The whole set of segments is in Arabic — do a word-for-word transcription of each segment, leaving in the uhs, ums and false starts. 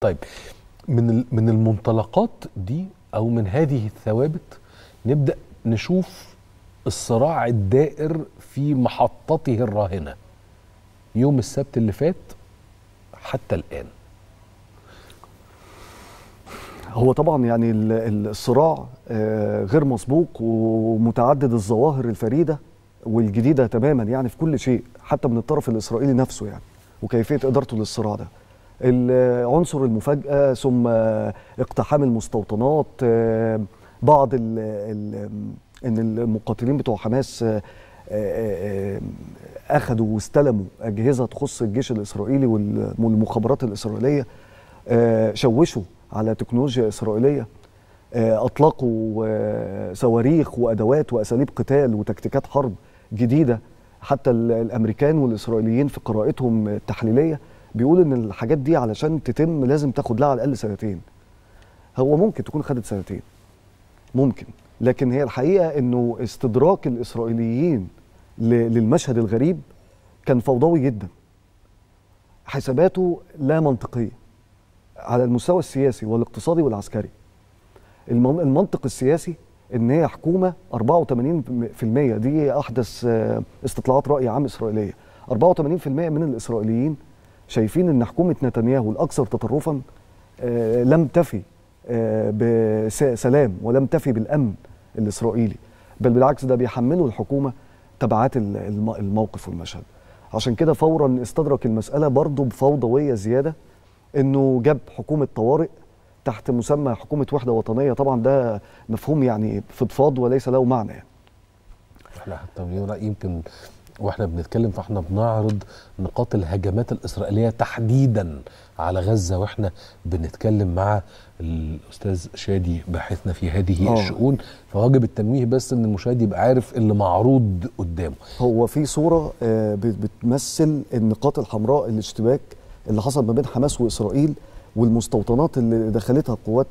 طيب من من المنطلقات دي او من هذه الثوابت نبدا نشوف الصراع الدائر في محطته الراهنه يوم السبت اللي فات حتى الان. هو طبعا يعني الصراع غير مسبوق ومتعدد الظواهر الفريده والجديده تماما يعني في كل شيء، حتى من الطرف الاسرائيلي نفسه يعني، وكيفيه ادارته للصراع ده. عنصر المفاجأة ثم اقتحام المستوطنات، بعض ال ال ان المقاتلين بتوع حماس اخذوا واستلموا أجهزة تخص الجيش الإسرائيلي والمخابرات الإسرائيلية، شوشوا على تكنولوجيا إسرائيلية، اطلقوا صواريخ وأدوات وأساليب قتال وتكتيكات حرب جديدة. حتى الأمريكان والإسرائيليين في قراءتهم التحليلية بيقول ان الحاجات دي علشان تتم لازم تاخد لها على الاقل سنتين. هو ممكن تكون خدت سنتين، ممكن، لكن هي الحقيقه انه استدراك الاسرائيليين للمشهد الغريب كان فوضوي جدا. حساباته لا منطقيه على المستوى السياسي والاقتصادي والعسكري. المنطق السياسي ان هي حكومه أربعة وثمانين بالمئة، دي احدث استطلاعات راي عام اسرائيليه، أربعة وثمانين بالمئة من الاسرائيليين شايفين ان حكومه نتنياهو الاكثر تطرفا لم تفي بسلام ولم تفي بالامن الاسرائيلي، بل بالعكس ده بيحملوا الحكومه تبعات الموقف والمشهد. عشان كده فورا استدرك المساله برضه بفوضويه زياده، انه جاب حكومه طوارئ تحت مسمى حكومه وحده وطنيه. طبعا ده مفهوم يعني فضفاض وليس له معنى يعني. احنا حتى يمكن واحنا بنتكلم فاحنا بنعرض نقاط الهجمات الإسرائيلية تحديدا على غزة، واحنا بنتكلم مع الأستاذ شادي باحثنا في هذه أوه. الشؤون، فواجب التنويه بس ان المشاهد يبقى عارف اللي معروض قدامه. هو في صورة بتمثل النقاط الحمراء، الاشتباك اللي حصل ما بين حماس وإسرائيل والمستوطنات اللي دخلتها قوات.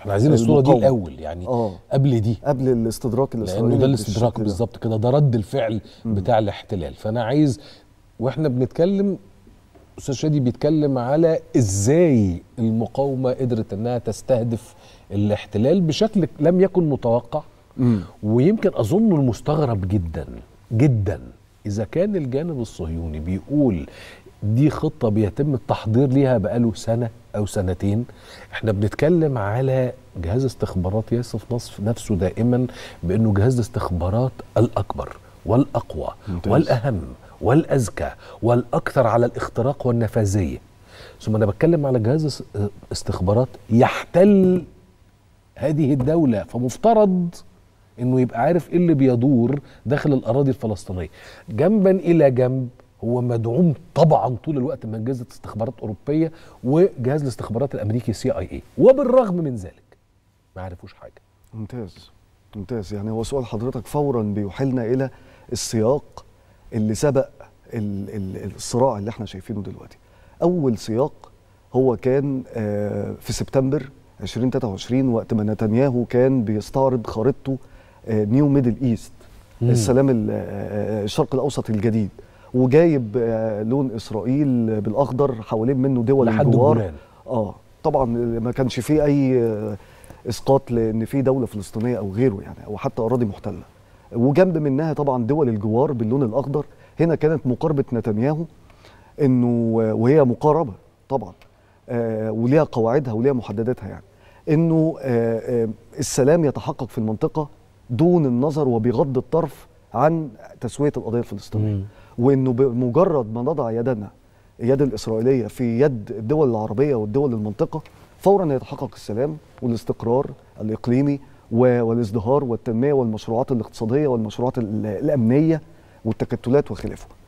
احنا عايزين الصوره دي الاول يعني أوه. قبل دي، قبل الاستدراك الاسرائيلي، لانه ده الاستدراك بالظبط كده، ده رد الفعل مم. بتاع الاحتلال. فانا عايز واحنا بنتكلم استاذ شادي بيتكلم على ازاي المقاومه قدرت انها تستهدف الاحتلال بشكل لم يكن متوقع، مم. ويمكن اظنه المستغرب جدا جدا. اذا كان الجانب الصهيوني بيقول دي خطة بيتم التحضير ليها بقاله سنة أو سنتين، احنا بنتكلم على جهاز استخبارات يصف نصف نفسه دائما بأنه جهاز الاستخبارات الأكبر والأقوى ممتاز. والأهم والأذكى والأكثر على الاختراق والنفاذية. ثم أنا بتكلم على جهاز استخبارات يحتل هذه الدولة، فمفترض أنه يبقى عارف إيه اللي بيدور داخل الأراضي الفلسطينية جنبا إلى جنب. هو مدعوم طبعا طول الوقت من أجهزة استخبارات أوروبية وجهاز الاستخبارات الأمريكي سي آي إيه، وبالرغم من ذلك ما عرفوش حاجة. ممتاز ممتاز. يعني هو سؤال حضرتك فورا بيوحلنا إلى السياق اللي سبق الصراع اللي احنا شايفينه دلوقتي. أول سياق هو كان في سبتمبر ألفين وثلاثة وعشرين، وقت ما نتنياهو كان بيستعرض خارطته نيو ميدل إيست، السلام الشرق الأوسط الجديد، وجايب لون اسرائيل بالاخضر حوالين منه دول الجوار. اه طبعا ما كانش فيه اي اسقاط لان في دوله فلسطينيه او غيره يعني، او حتى اراضي محتله، وجنب منها طبعا دول الجوار باللون الاخضر. هنا كانت مقاربه نتنياهو، انه وهي مقاربه طبعا آه وليها قواعدها وليها محدداتها يعني، انه آه آه السلام يتحقق في المنطقه دون النظر وبغض الطرف عن تسويه القضيه الفلسطينيه، مم. وانه بمجرد ما نضع يدنا يد الاسرائيليه في يد الدول العربيه والدول المنطقه فورا يتحقق السلام والاستقرار الاقليمي والازدهار والتنميه والمشروعات الاقتصاديه والمشروعات الامنيه والتكتلات وخلافه.